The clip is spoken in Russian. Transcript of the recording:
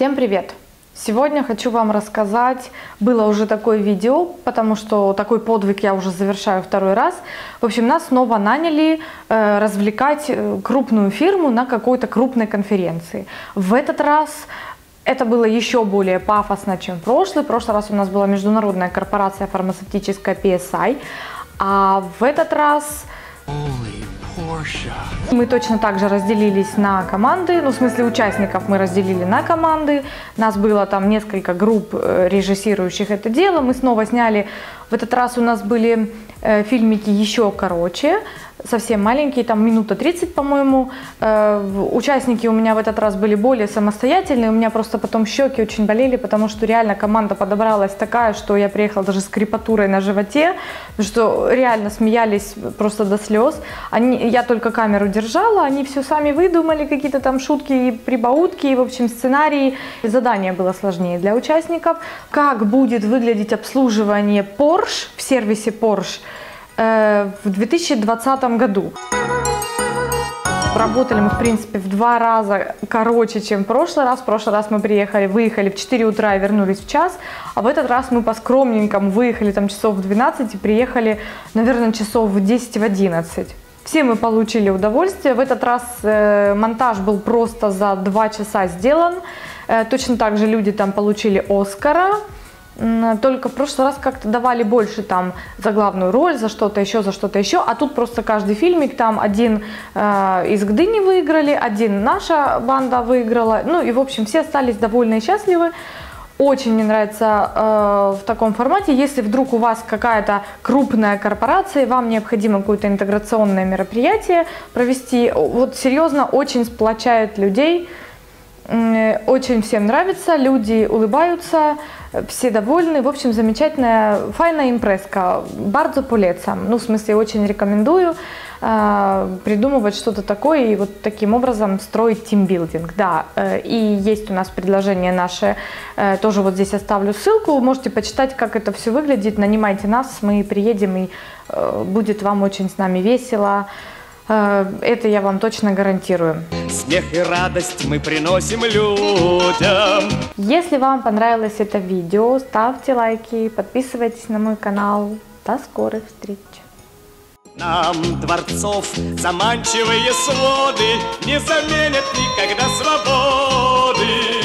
Всем привет! Сегодня хочу вам рассказать, было уже такое видео, потому что такой подвиг я уже завершаю второй раз. В общем, нас снова наняли развлекать крупную фирму на какой-то крупной конференции. В этот раз это было еще более пафосно, чем в прошлый. В прошлый раз у нас была международная корпорация фармацевтическая PSI, а в этот раз... Мы точно так же разделились на команды, ну в смысле участников мы разделили на команды, нас было там несколько групп режиссирующих это дело, мы снова сняли, в этот раз у нас были фильмики еще короче, совсем маленькие, там минута 30, по-моему, участники у меня в этот раз были более самостоятельные, у меня просто потом щеки очень болели, потому что реально команда подобралась такая, что я приехала даже с крепатурой на животе, что реально смеялись просто до слез, я только камеру держала, они все сами выдумали, какие-то там шутки и прибаутки, и, в общем, сценарии, задание было сложнее для участников, как будет выглядеть обслуживание Porsche в сервисе Porsche, в 2020 году. Работали мы, в принципе, в 2 раза короче, чем в прошлый раз. В прошлый раз мы выехали в 4 утра и вернулись в час. А в этот раз мы по-скромненькому выехали там часов в 12 и приехали, наверное, часов в 10, в 11. Все мы получили удовольствие. В этот раз монтаж был просто за 2 часа сделан. Точно так же люди там получили Оскара. Только в прошлый раз как-то давали больше там за главную роль, за что-то еще, а тут просто каждый фильмик, там один из Гдыни выиграли, один наша банда выиграла, ну и в общем все остались довольны и счастливы. Очень мне нравится в таком формате, если вдруг у вас какая-то крупная корпорация, вам необходимо какое-то интеграционное мероприятие провести, вот серьезно очень сплочает людей. Очень всем нравится, люди улыбаются, все довольны. В общем, замечательная, файная импреска. Бардзо полецам. Ну, в смысле, очень рекомендую придумывать что-то такое и вот таким образом строить тимбилдинг. Да, и есть у нас предложение наше, тоже вот здесь оставлю ссылку, можете почитать, как это все выглядит. Нанимайте нас, мы приедем, и будет вам очень с нами весело. Это я вам точно гарантирую. Смех и радость мы приносим людям. Если вам понравилось это видео, ставьте лайки, подписывайтесь на мой канал. До скорых встреч. Нам дворцов заманчивые своды не заменят никогда свободы.